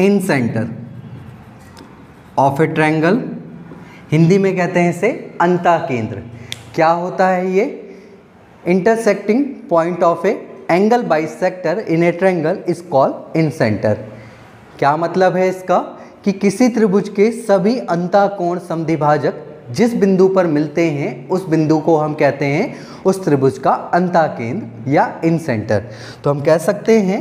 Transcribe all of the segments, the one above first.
In centre of a triangle, Hindi में कहते हैं इसे अंता केंद्र। क्या होता है ये? Intersecting point of a angle bisector in a triangle is called incentre. क्या मतलब है इसका कि किसी त्रिभुज के सभी अंताकोण समद्विभाजक जिस बिंदु पर मिलते हैं उस बिंदु को हम कहते हैं उस त्रिभुज का अंताकेंद्र या इनसेंटर। तो हम कह सकते हैं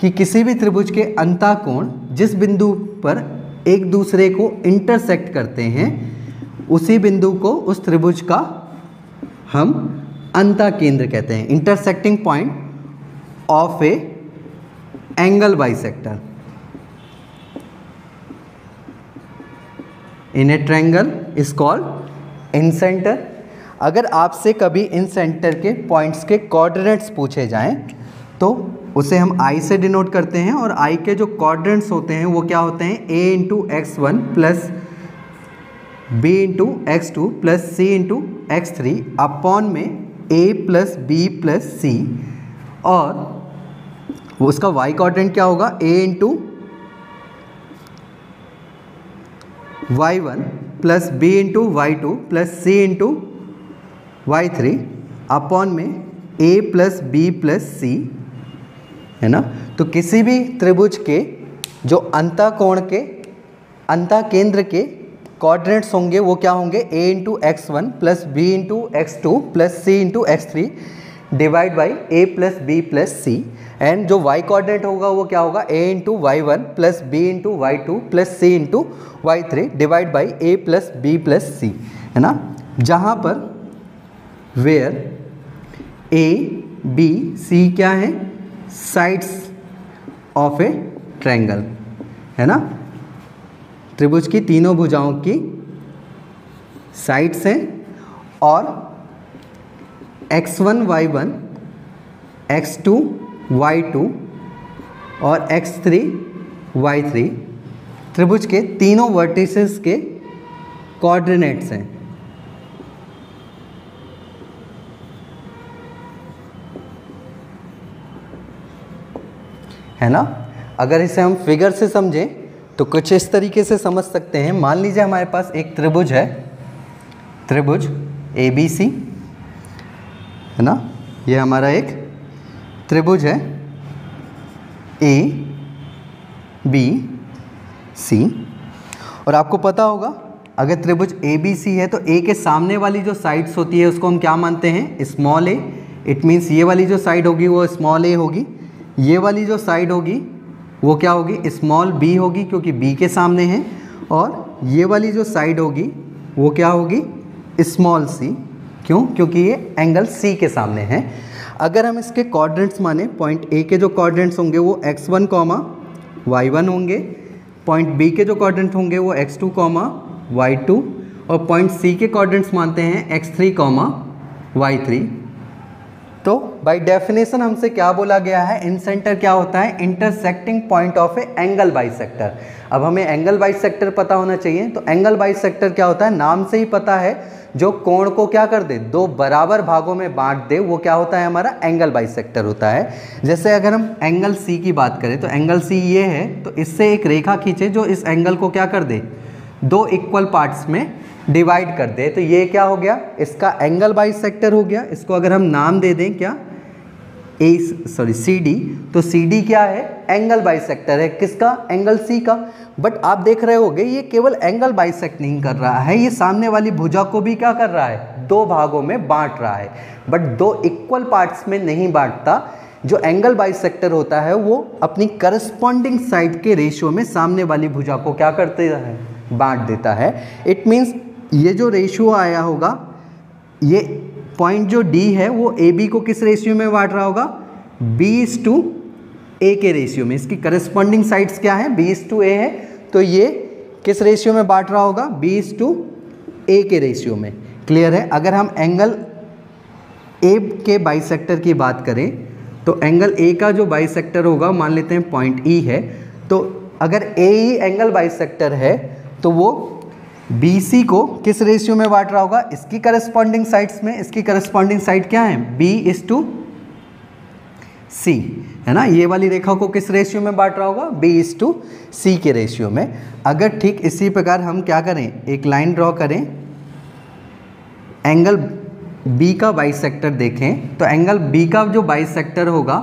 कि किसी भी त्रिभुज के अंताकोण जिस बिंदु पर एक दूसरे को इंटरसेक्ट करते हैं उसी बिंदु को उस त्रिभुज का हम अंताकेंद्र कहते हैं। Intersecting point of a angle bisector in a triangle is called incentre. अगर आपसे कभी इन सेंटर के पॉइंट्स के कोऑर्डिनेट्स पूछे जाएं तो उसे हम आई से डिनोट करते हैं और आई के जो कोऑर्डिनेट्स होते हैं वो क्या होते हैं? A into x1 plus b into x2 plus c into x3 upon में a plus b plus c, और उसका y कोऑर्डिनेट क्या होगा? A into y1 plus b into y2 plus c into y3 upon में a plus b plus c, है ना। तो किसी भी त्रिभुज के जो अंताकोण के अंताकेंद्र के कोऑर्डिनेट्स होंगे वो क्या होंगे? a into x1 plus b into x2 plus c into x3 divide by a plus b plus c, and जो y कोऑर्डिनेट होगा वो क्या होगा? a into y1 plus b into y2 plus c into y3 divide by a plus b plus c, है ना। जहाँ पर where a b c क्या है? साइड्स ऑफ ए ट्रायंगल, है ना। त्रिभुज की तीनों भुजाओं की साइड्स हैं, और x1 y1 x2 y2 और x3 y3 त्रिभुज के तीनों वर्टिसेस के कोऑर्डिनेट्स हैं। है ना। अगर इसे हम फिगर से समझें तो कुछ इस तरीके से समझ सकते हैं। मान लीजिए हमारे पास एक त्रिभुज है, त्रिभुज ABC, है ना। ये हमारा एक त्रिभुज है ए बी सी, और आपको पता होगा अगर त्रिभुज ए बी सी है तो ए के सामने वाली जो साइड्स होती है उसको हम क्या मानते हैं? Small A. इट मीन्स ये वाली जो साइड होगी वो स्मॉल ए होगी, ये वाली जो साइड होगी वो क्या होगी? स्मॉल बी होगी क्योंकि बी के सामने है, और ये वाली जो साइड होगी वो क्या होगी? Small c. क्यों? क्योंकि ये एंगल C के सामने है। अगर हम इसके कोऑर्डिनेट्स माने, पॉइंट A के जो कोऑर्डिनेट्स होंगे वो x1 कॉमा y1 होंगे, पॉइंट B के जो कोऑर्डिनेट होंगे वो x2 कॉमा y2, और पॉइंट C के कोऑर्डिनेट्स मानते हैं x3 कॉमा y3। तो बाय डेफिनेशन हमसे क्या बोला गया है? इन सेंटर क्या होता है? Intersecting point of a angle bisector. अब हमें एंगल बाइसेक्टर पता होना चाहिए, तो एंगल बाइसेक्टर क्या होता है? नाम से ही पता है, जो कोण को क्या कर दे? दो बराबर भागों में बांट दे वो क्या होता है? हमारा एंगल बाइसेक्टर होता है। जैसे अगर हम एंगल सी की बात करें तो एंगल सी ये है, तो इससे एक रेखा खींचे जो इस एंगल को क्या कर दे? दो इक्वल पार्ट्स में डिवाइड कर दे। तो ये क्या हो गया? इसका एंगल बाइसेक्टर हो गया। इसको अगर हम नाम दे दें क्या? C D. तो सी डी क्या है? एंगल बाइसेक्टर है। किसका? एंगल सी का। बट आप देख रहे होंगे ये केवल एंगल बाइसेक्ट नहीं कर रहा है, ये सामने वाली भुजा को भी क्या कर रहा है? दो भागों में बांट रहा है, बट दो इक्वल पार्ट्स में नहीं बांटता। जो एंगल बाइसेक्टर होता है वो अपनी करस्पॉन्डिंग साइड के रेशियो में सामने वाली भुजा को क्या करते हैं? बांट देता है। इट मीन्स ये जो रेशियो आया होगा, ये पॉइंट जो डी है वो ए बी को किस रेशियो में बांट रहा होगा? बी इज टू ए के रेशियो में। इसकी करस्पॉन्डिंग साइड्स क्या है? बी इज टू ए है, तो ये किस रेशियो में बांट रहा होगा? बी इज टू ए के रेशियो में। क्लियर है। अगर हम एंगल ए के बाइसेक्टर की बात करें तो एंगल ए का जो बाइसेक्टर होगा, मान लेते हैं पॉइंट ई है, तो अगर ए ई एंगल बाइसेक्टर है तो वो बी सी को किस रेशियो में बांट रहा होगा? इसकी करस्पॉन्डिंग साइड्स में। इसकी करस्पॉन्डिंग साइड क्या है? बी इज टू सी, है ना। ये वाली रेखा को किस रेशियो में बांट रहा होगा, बी इज टू सी के रेशियो में। अगर ठीक इसी प्रकार हम क्या करें, एक लाइन ड्रॉ करें, एंगल बी का बाइसेक्टर देखें, तो एंगल बी का जो बाइसेक्टर होगा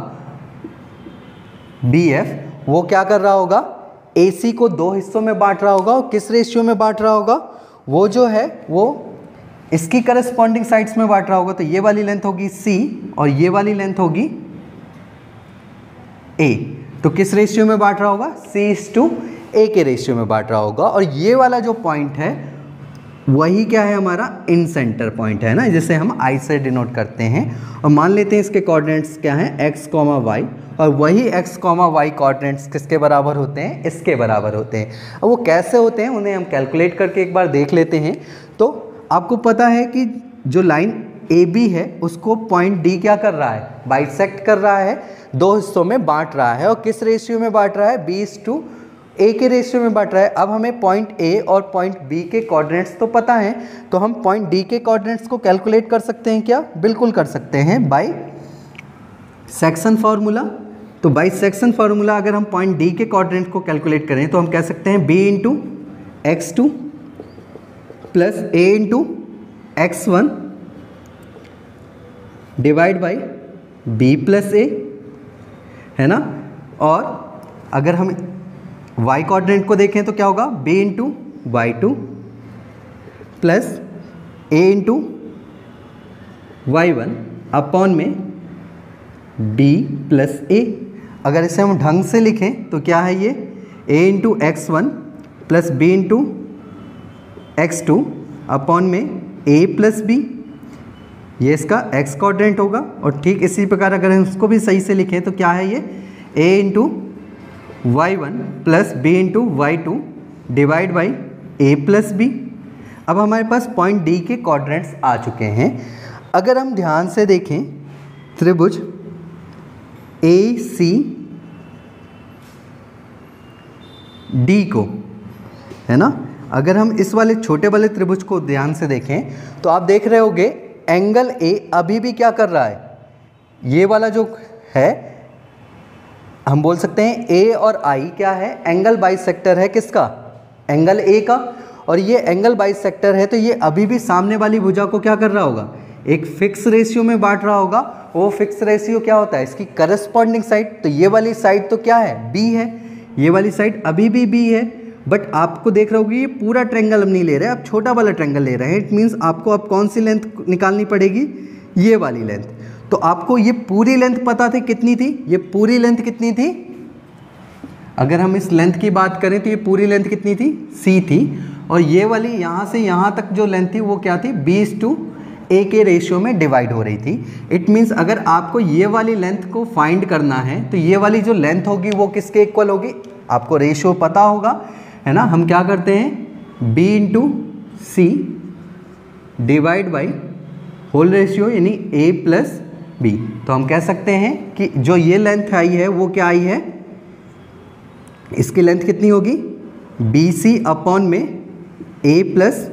बी एफ, वो क्या कर रहा होगा, ए सी को दो हिस्सों में बांट रहा होगा। और किस रेशियो में बांट रहा होगा, वो जो है वो इसकी करस्पॉन्डिंग साइड्स में बांट रहा होगा। तो ये वाली लेंथ होगी सी और ये वाली लेंथ होगी ए। तो किस रेशियो में बांट रहा होगा, सी इज टू ए के रेशियो में बांट रहा होगा। और ये वाला जो पॉइंट है वही क्या है, हमारा इन सेंटर पॉइंट है ना, जिसे हम आई से डिनोट करते हैं। और मान लेते हैं इसके कोऑर्डिनेट्स क्या हैं, एक्स कॉमा वाई, और वही एक्स कॉमा वाई कोऑर्डिनेट्स किसके बराबर होते हैं, इसके बराबर होते हैं। अब वो कैसे होते हैं उन्हें हम कैलकुलेट करके एक बार देख लेते हैं। तो आपको पता है कि जो लाइन ए बी है उसको पॉइंट डी क्या कर रहा है, बाइसेक्ट कर रहा है, दो हिस्सों में बांट रहा है। और किस रेशियो में बांट रहा है, बी इज टू ए के रेशियो में बांट रहा है। अब हमें पॉइंट ए और पॉइंट बी के कोऑर्डिनेट्स तो पता है, तो हम पॉइंट डी के कोऑर्डिनेट्स को कैलकुलेट कर सकते हैं क्या, बिल्कुल कर सकते हैं, बाय सेक्शन फार्मूला। तो बाय सेक्शन फार्मूला अगर हम पॉइंट डी के कोऑर्डिनेट को कैलकुलेट करें तो हम कह सकते हैं b into x two plus a into x one divide by b plus a, है ना। और अगर हम y कोऑर्डिनेट को देखें तो क्या होगा, b into y two plus a into y one upon में b प्लस a। अगर इसे हम ढंग से लिखें तो क्या है ये, a into x one plus b into x two upon में a प्लस b, ये इसका x कोऑर्डिनेट होगा। और ठीक इसी प्रकार अगर हम उसको भी सही से लिखें तो क्या है ये, a into y one plus b into y two divide by a plus b. अब हमारे पास पॉइंट डी के कोऑर्डिनेट्स आ चुके हैं। अगर हम ध्यान से देखें त्रिभुज ए सी डी को, है ना, अगर हम इस वाले छोटे वाले त्रिभुज को ध्यान से देखें तो आप देख रहे होंगे एंगल ए अभी भी क्या कर रहा है, ये वाला जो है हम बोल सकते हैं ए और आई क्या है, एंगल बाइसेक्टर है किसका, एंगल ए का। और ये एंगल बाइसेक्टर है तो ये अभी भी सामने वाली भुजा को क्या कर रहा होगा, एक फिक्स रेशियो में बांट रहा होगा। वो फिक्स रेशियो क्या होता है, इसकी करस्पॉन्डिंग साइड। तो ये वाली साइड तो क्या है, बी है, ये वाली साइड अभी भी बी है। बट आपको देख रहे होगी ये पूरा ट्रेंगल हम नहीं ले रहे, आप छोटा वाला ट्रेंगल ले रहे हैं। इट मीन्स आपको अब कौन सी लेंथ निकालनी पड़ेगी, ये वाली लेंथ। तो आपको ये पूरी लेंथ पता थी कितनी थी, ये पूरी लेंथ कितनी थी, अगर हम इस लेंथ की बात करें तो ये पूरी लेंथ कितनी थी, सी थी। और ये वाली यहाँ से यहाँ तक जो लेंथ थी वो क्या थी, बीस टू ए के रेशियो में डिवाइड हो रही थी। इट मीन्स अगर आपको ये वाली लेंथ को फाइंड करना है तो ये वाली जो लेंथ होगी वो किसके इक्वल होगी, आपको रेशियो पता होगा, है ना। हम क्या करते हैं, b into c divide by whole ratio यानी ए प्लस बी। तो हम कह सकते हैं कि जो ये लेंथ आई है वो क्या आई है, इसकी लेंथ कितनी होगी, बी सी अपॉन में ए प्लस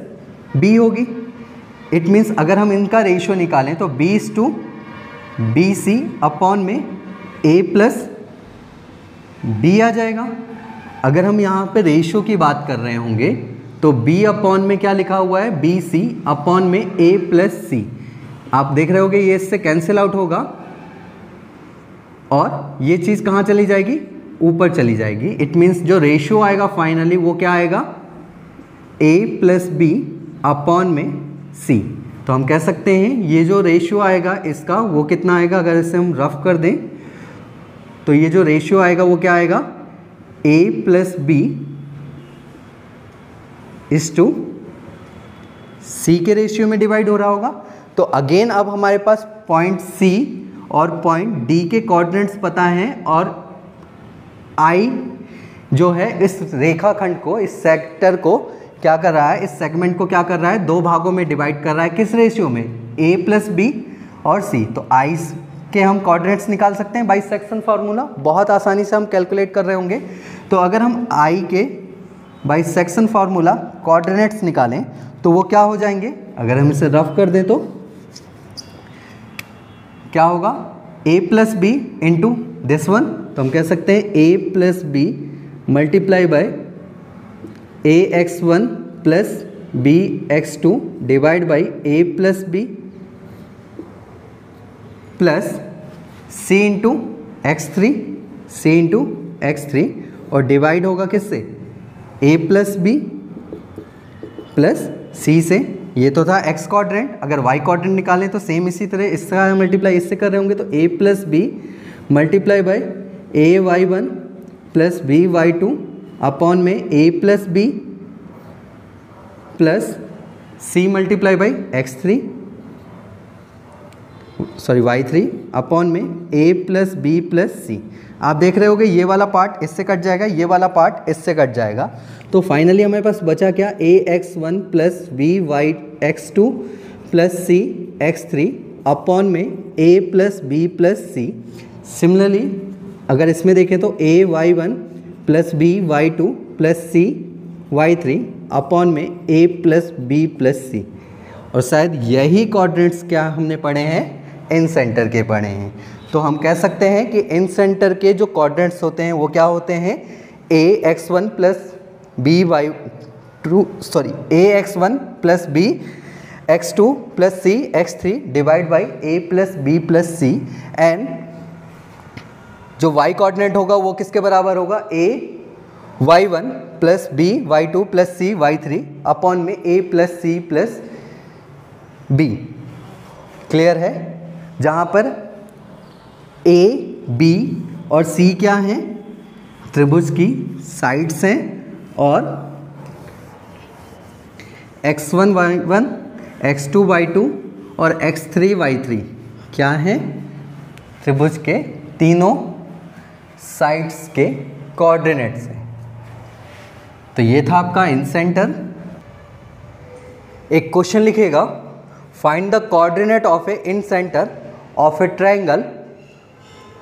बी होगी। इट मीन्स अगर हम इनका रेशियो निकालें तो b is to b c upon में ए प्लस बी आ जाएगा। अगर हम यहाँ पे रेशियो की बात कर रहे होंगे तो b अपॉन में क्या लिखा हुआ है, बी सी अपॉन में ए प्लस सी। आप देख रहे होगे ये इससे कैंसिल आउट होगा और ये चीज़ कहाँ चली जाएगी, ऊपर चली जाएगी। इट मीन्स जो रेशियो आएगा फाइनली वो क्या आएगा, a प्लस बी अपॉन में c। तो हम कह सकते हैं ये जो रेशियो आएगा इसका वो कितना आएगा, अगर इसे हम रफ कर दें तो ये जो रेशियो आएगा वो क्या आएगा, a plus b is to c के रेशियो में डिवाइड हो रहा होगा। तो अगेन अब हमारे पास पॉइंट सी और पॉइंट डी के कोऑर्डिनेट्स पता हैं और आई जो है इस रेखाखंड को, इस सेक्टर को क्या कर रहा है, इस सेगमेंट को क्या कर रहा है, दो भागों में डिवाइड कर रहा है। किस रेशियो में, ए प्लस बी और सी। तो आई के हम कोऑर्डिनेट्स निकाल सकते हैं बाई सेक्शन फार्मूला, बहुत आसानी से हम कैलकुलेट कर रहे होंगे। तो अगर हम आई के बाई सेक्शन फार्मूला कोऑर्डिनेट्स निकालें तो वो क्या हो जाएंगे, अगर हम इसे रफ कर दें तो क्या होगा, a plus b into this one, तो हम कह सकते हैं a plus b multiply by a x one plus b x two divide by a plus b plus c into x three, c into x three, और divide होगा किससे, a plus b plus c से। ये तो था x quadrant, अगर y quadrant निकालें तो सेम इसी तरह इसका मल्टीप्लाई इससे कर रहे होंगे, तो a plus b multiply by a y one plus b y two upon में a plus b plus c multiply by x three sorry y three upon में a plus b plus c. आप देख रहे होगे ये वाला part इससे cut जाएगा, ये वाला पार्ट इससे कट जाएगा, तो फाइनली हमारे पास बचा क्या, a x one plus b y x two plus c x three upon में a plus b plus c. Similarly अगर इसमें देखें तो a y one plus b y two plus c y three upon में a plus b plus c, और शायद यही coordinates क्या हमने पढ़े हैं, इनसेंटर के पढ़े हैं। तो हम कह सकते हैं कि इनसेंटर के जो कोऑर्डिनेट्स होते हैं वो क्या होते हैं, a x one plus b y two sorry a x one plus b x two plus c x three divide by a plus b plus c, and जो वाई कोऑर्डिनेट होगा वो किसके बराबर होगा, a y one plus b y two plus c y three upon में a plus c plus b. Clear है, जहाँ पर ए बी और सी क्या हैं, त्रिभुज की साइड्स हैं, और x1 y1 x2 y2 और x3 y3 क्या हैं, त्रिभुज के तीनों साइड्स के कोऑर्डिनेट्स हैं। तो ये था आपका इनसेंटर। एक क्वेश्चन लिखेगा, find the coordinate of a incentre of a triangle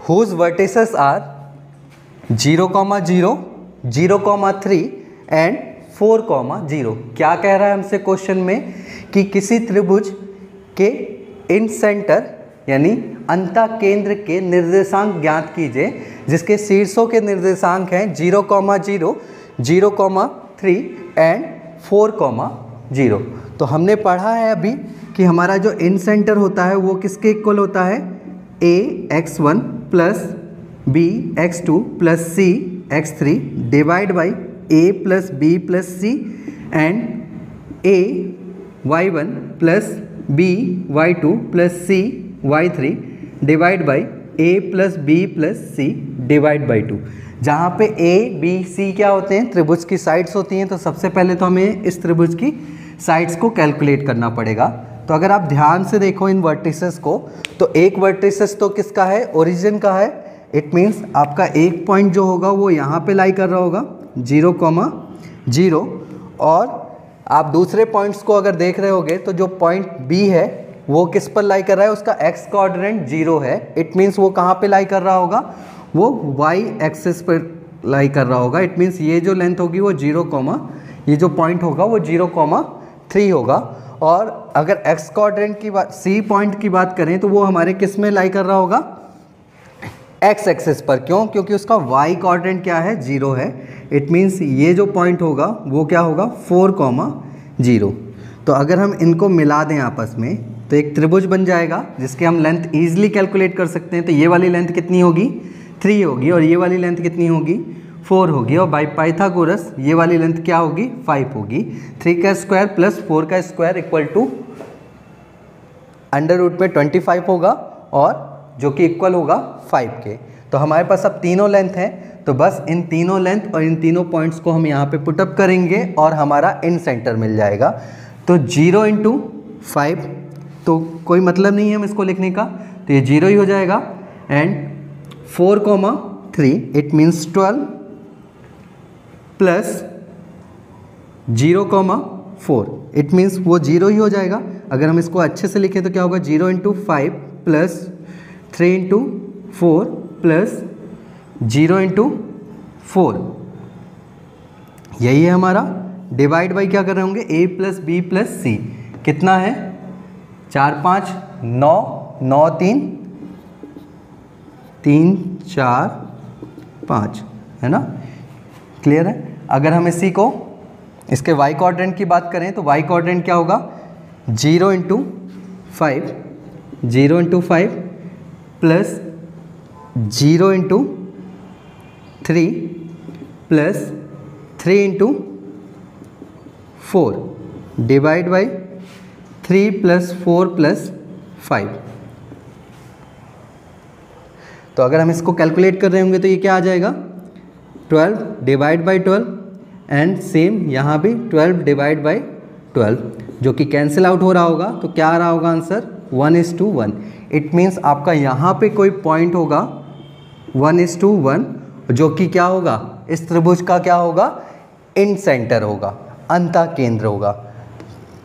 whose vertices are 0,0, 0,3 and 4,0। क्या कह रहा है हमसे क्वेश्चन में कि किसी त्रिभुज के इनसेंटर यानी अंतःकेंद्र के निर्देशांक ज्ञात कीजिए जिसके शीर्षों के निर्देशांक हैं 0,0, 0,3 एंड 4,0। तो हमने पढ़ा है अभी कि हमारा जो इनसेंटर होता है वो किसके इक्वल होता है, a x one plus b x two plus c x three divide by a plus b plus c and a y one plus b y two plus c y three divide by a plus b plus c divide by two. जहाँ पे A B C क्या होते हैं, त्रिभुज की sides होती हैं, तो सबसे पहले तो हमें इस त्रिभुज की साइड्स को कैलकुलेट करना पड़ेगा। तो अगर आप ध्यान से देखो इन वर्टिसेस को, तो एक वर्टिसेस तो किसका है, ओरिजिन का है, इट मीन्स आपका एक पॉइंट जो होगा वो यहाँ पे लाई कर रहा होगा 0,0, और आप दूसरे पॉइंट्स को अगर देख रहे होगे तो जो पॉइंट बी है वो किस पर लाई कर रहा है, उसका एक्स कोऑर्डिनेट 0 है, इट मीन्स वो कहाँ पे लाई कर रहा होगा, वो वाई एक्सिस पर लाई कर रहा होगा, इट मीन्स ये जो लेंथ होगी वो 0, ये जो पॉइंट होगा वो 0,3 होगा। और अगर एक्स क्वाड्रेंट की बात, सी पॉइंट की बात करें तो वो हमारे किस में लाई कर रहा होगा, एक्स एक्सेस पर, क्यों, क्योंकि उसका वाई क्वाड्रेंट क्या है, 0 है, इट मीन्स ये जो पॉइंट होगा वो क्या होगा, 4,0। तो अगर हम इनको मिला दें आपस में तो एक त्रिभुज बन जाएगा जिसके हम लेंथ ईजिली कैलकुलेट कर सकते हैं। तो ये वाली लेंथ कितनी होगी, 3 होगी, और ये वाली लेंथ कितनी होगी, 4 होगी, और बाई पाइथागोरस ये वाली लेंथ क्या होगी, 5 होगी। 3 का स्क्वायर प्लस 4 का square equal to under root पे 25 होगा, और जो कि इक्वल होगा 5 के। तो हमारे पास अब तीनों लेंथ हैं, तो बस इन तीनों लेंथ और इन तीनों पॉइंट्स को हम यहाँ पे पुटअप करेंगे और हमारा इनसेंटर मिल जाएगा। तो 0 × 5, तो कोई मतलब नहीं है हम इसको लिखने का, तो ये 0 ही हो जाएगा, and 4,3 it means 12 plus 0,4 it means वो 0 ही हो जाएगा। अगर हम इसको अच्छे से लिखें तो क्या होगा, 0 × 5 प्लस 3 × 4 प्लस 0 × 4, यही है हमारा। डिवाइड बाई क्या कर रहे होंगे, a plus b plus c, कितना है, 4, 5, 9, 9, 3 तीन चार पाँच, है ना, क्लियर है। अगर हम इसी को इसके वाई क्वाड्रेंट की बात करें तो वाई क्वाड्रेंट क्या होगा, 0 into 5 plus 0 into 3 plus 3 into 4 divide by 3 plus 4 plus 5। तो अगर हम इसको कैलकुलेट कर रहे होंगे तो ये क्या आ जाएगा, 12 डिवाइड बाई 12 एंड सेम यहाँ भी 12 डिवाइड बाई 12 जो कि कैंसिल आउट हो रहा होगा। तो क्या आ रहा होगा आंसर, 1:1। इट मीन्स आपका यहाँ पे कोई पॉइंट होगा 1:1 जो कि क्या होगा, इस त्रिभुज का क्या होगा, इन सेंटर होगा, अंतः केंद्र होगा।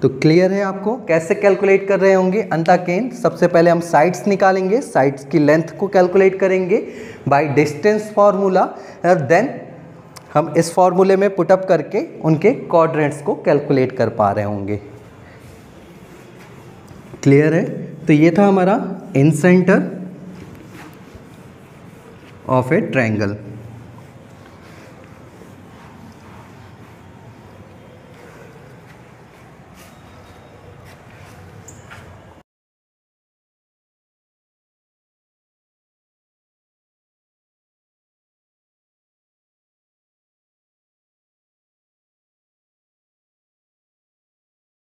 तो क्लियर है आपको कैसे कैलकुलेट कर रहे होंगे अंतः केंद्र। सबसे पहले हम साइड्स निकालेंगे, साइड्स की लेंथ को कैलकुलेट करेंगे बाय डिस्टेंस फार्मूला और देन हम इस फार्मूले में पुटअप करके उनके क्वाड्रेंट्स को कैलकुलेट कर पा रहे होंगे। क्लियर है। तो ये था हमारा इनसेंटर ऑफ ए ट्रायंगल।